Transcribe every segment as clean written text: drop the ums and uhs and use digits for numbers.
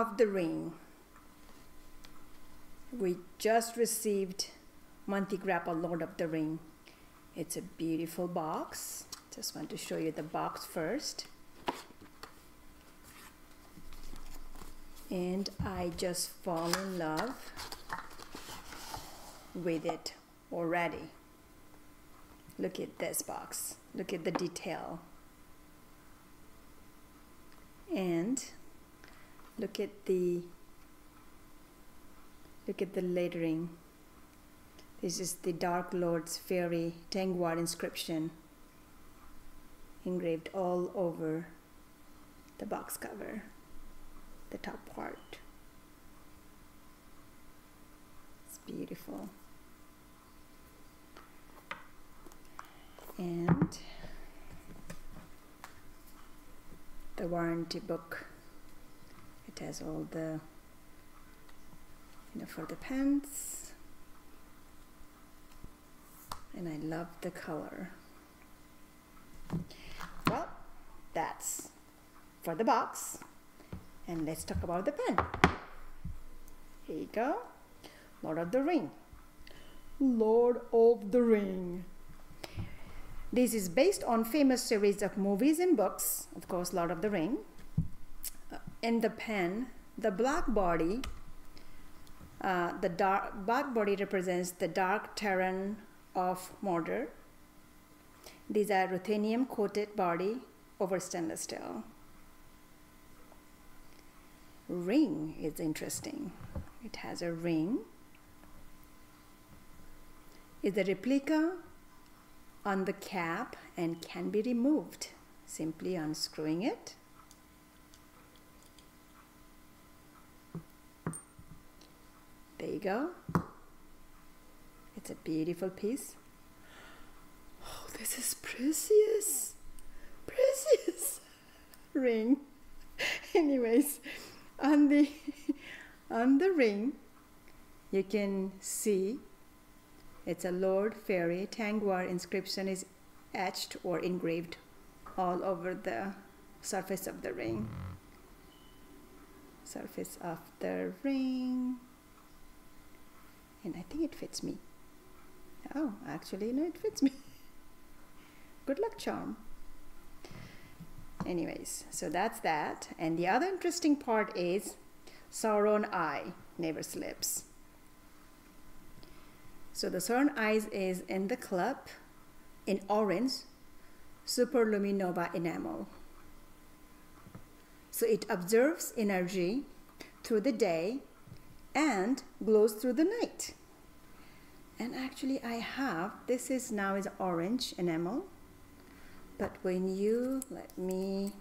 of the Ring. We just received Montegrappa Lord of the Ring. It's a beautiful box. Just want to show you the box first. And I just fall in love with it already. Look at this box. Look at the detail. And look at the lettering. This is the Dark Lord's fairy Tengwar inscription engraved all over the box cover, the top part. It's beautiful. And the warranty book. It has all the, for the pens. And I love the color. Well, that's for the box. And let's talk about the pen. Here you go. Lord of the Ring. Lord of the Ring. This is based on famous series of movies and books. Of course, Lord of the Ring. In the pen, the black body. The dark black body represents the dark terrain of Mordor. These are ruthenium coated body over stainless steel. Ring is interesting. It has a ring. It's a replica on the cap and can be removed simply unscrewing it. There you go. It's a beautiful piece. Oh, this is precious. Precious ring. Anyways, on the ring, you can see it's a Lord Fairy Tengwar inscription is etched or engraved all over the surface of the ring. Surface of the ring. And I think it fits me. Oh, actually, no, it fits me. Good luck charm. Anyways, so that's that. And the other interesting part is Sauron Eye never slips. So the Sauron Eyes is in the club in orange superluminova enamel. So it observes energy through the day and glows through the night. And actually I have, this is now is orange enamel, but when you, let me,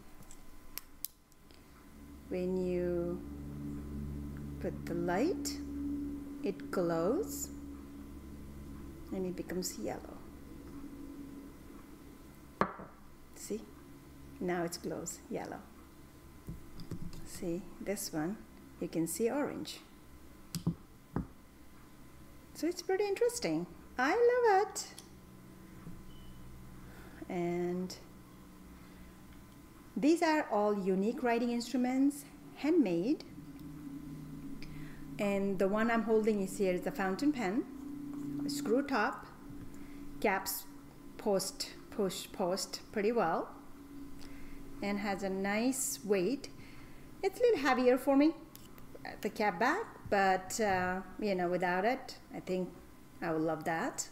when you put the light, it glows and it becomes yellow. See, now it glows yellow. See, this one, you can see orange. So it's pretty interesting. I love it. And these are all unique writing instruments, handmade. And the one I'm holding is here is the fountain pen, a screw top, caps post, push post pretty well, and has a nice weight. It's a little heavier for me, the cap back. But, you know, without it, I think I would love that.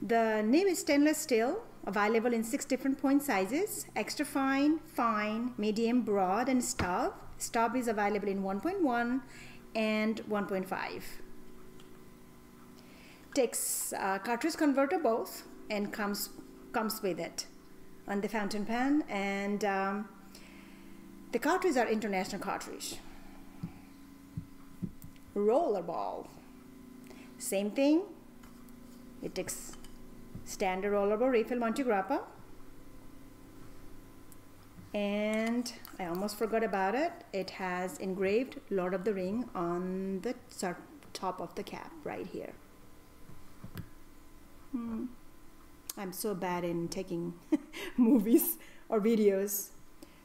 The nib is stainless steel, available in 6 different point sizes. Extra fine, fine, medium, broad, and stub. Stub is available in 1.1 and 1.5. Takes cartridge converter both and comes with it on the fountain pen. And the cartridges are international cartridge. Rollerball, same thing. It takes standard rollerball refill Montegrappa. And I almost forgot about it. It has engraved Lord of the Ring on the top of the cap right here. I'm so bad in taking movies or videos.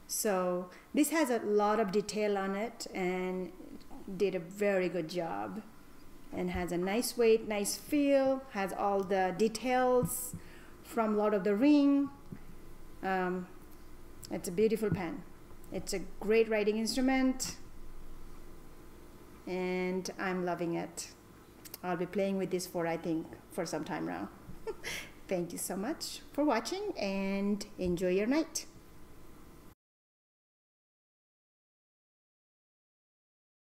So this has a lot of detail on it and did a very good job, and has a nice weight, nice feel, has all the details from Lord of the Rings. It's a beautiful pen. It's a great writing instrument and I'm loving it. I'll be playing with this for, I think, for some time now. Thank you so much for watching and enjoy your night.